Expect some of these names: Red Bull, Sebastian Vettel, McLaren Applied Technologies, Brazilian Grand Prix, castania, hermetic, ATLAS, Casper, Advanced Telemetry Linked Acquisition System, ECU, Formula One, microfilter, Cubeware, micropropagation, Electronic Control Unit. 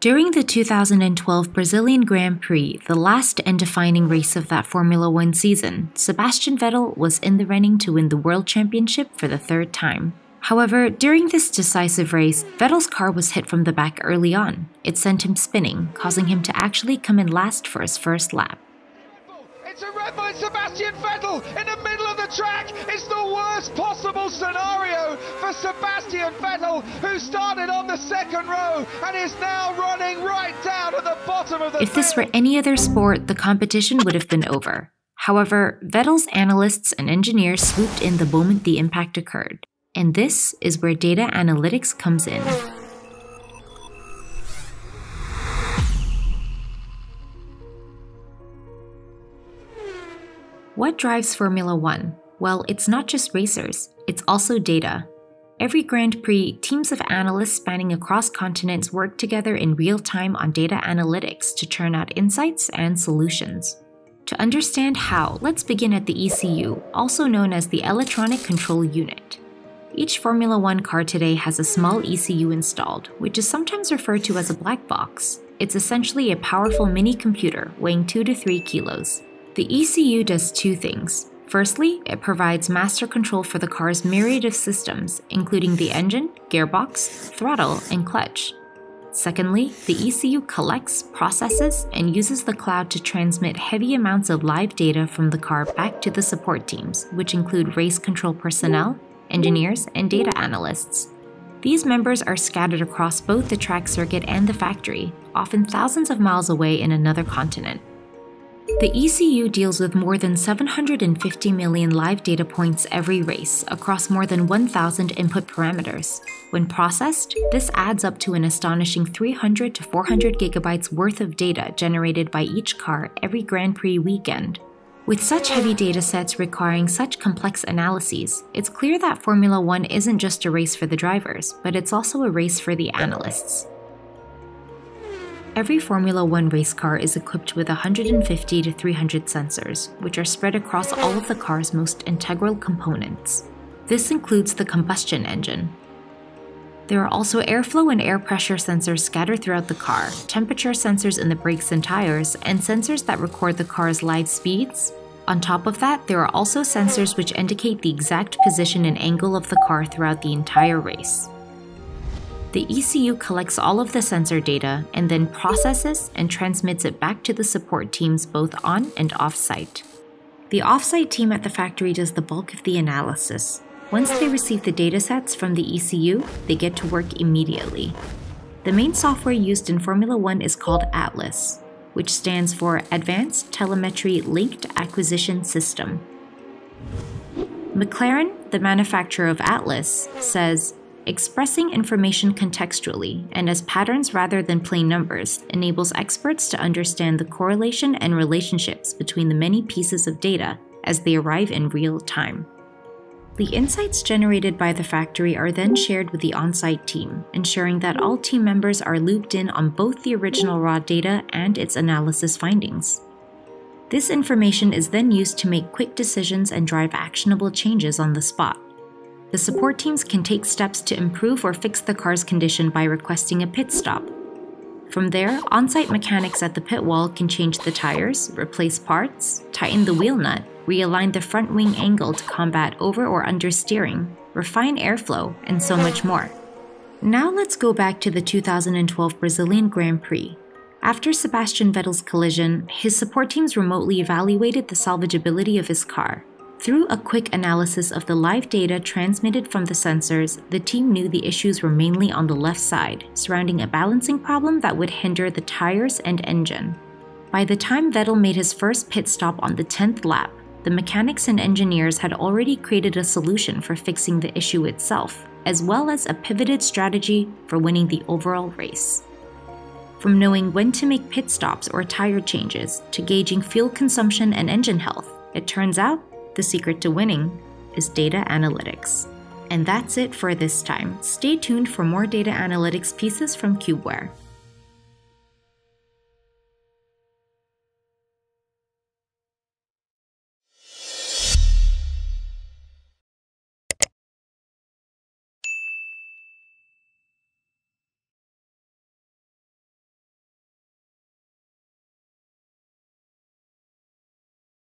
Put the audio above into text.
During the 2012 Brazilian Grand Prix, the last and defining race of that Formula One season, Sebastian Vettel was in the running to win the World Championship for the third time. However, during this decisive race, Vettel's car was hit from the back early on. It sent him spinning, causing him to actually come in last for his first lap. It's a Red Bull, Sebastian Vettel in the middle of the track. It's the worst possible scenario for Sebastian Vettel, who started on the second row and is now running right down at the bottom of the field. If this were any other sport, the competition would have been over. However, Vettel's analysts and engineers swooped in the moment the impact occurred. And this is where data analytics comes in. What drives Formula One? Well, it's not just racers, it's also data. Every Grand Prix, teams of analysts spanning across continents work together in real time on data analytics to churn out insights and solutions. To understand how, let's begin at the ECU, also known as the Electronic Control Unit. Each Formula One car today has a small ECU installed, which is sometimes referred to as a black box. It's essentially a powerful mini computer weighing 2 to 3 kilos. The ECU does two things. Firstly, it provides master control for the car's myriad of systems, including the engine, gearbox, throttle, and clutch. Secondly, the ECU collects, processes, and uses the cloud to transmit heavy amounts of live data from the car back to the support teams, which include race control personnel, engineers, and data analysts. These members are scattered across both the track circuit and the factory, often thousands of miles away in another continent. The ECU deals with more than 750 million live data points every race, across more than 1,000 input parameters. When processed, this adds up to an astonishing 300 to 400 gigabytes worth of data generated by each car every Grand Prix weekend. With such heavy data sets requiring such complex analyses, it's clear that Formula One isn't just a race for the drivers, but it's also a race for the analysts. Every Formula One race car is equipped with 150 to 300 sensors, which are spread across all of the car's most integral components. This includes the combustion engine. There are also airflow and air pressure sensors scattered throughout the car, temperature sensors in the brakes and tires, and sensors that record the car's live speeds. On top of that, there are also sensors which indicate the exact position and angle of the car throughout the entire race. The ECU collects all of the sensor data and then processes and transmits it back to the support teams both on and off-site. The off-site team at the factory does the bulk of the analysis. Once they receive the datasets from the ECU, they get to work immediately. The main software used in Formula One is called ATLAS, which stands for Advanced Telemetry Linked Acquisition System. McLaren, the manufacturer of ATLAS, says, "Expressing information contextually and as patterns rather than plain numbers enables experts to understand the correlation and relationships between the many pieces of data as they arrive in real time." The insights generated by the factory are then shared with the on-site team, ensuring that all team members are looped in on both the original raw data and its analysis findings. This information is then used to make quick decisions and drive actionable changes on the spot. The support teams can take steps to improve or fix the car's condition by requesting a pit stop. From there, on-site mechanics at the pit wall can change the tires, replace parts, tighten the wheel nut, realign the front wing angle to combat over or understeering, refine airflow, and so much more. Now let's go back to the 2012 Brazilian Grand Prix. After Sebastian Vettel's collision, his support teams remotely evaluated the salvageability of his car. Through a quick analysis of the live data transmitted from the sensors, the team knew the issues were mainly on the left side, surrounding a balancing problem that would hinder the tires and engine. By the time Vettel made his first pit stop on the 10th lap, the mechanics and engineers had already created a solution for fixing the issue itself, as well as a pivoted strategy for winning the overall race. From knowing when to make pit stops or tire changes, to gauging fuel consumption and engine health, it turns out the secret to winning is data analytics. And that's it for this time. Stay tuned for more data analytics pieces from Cubeware.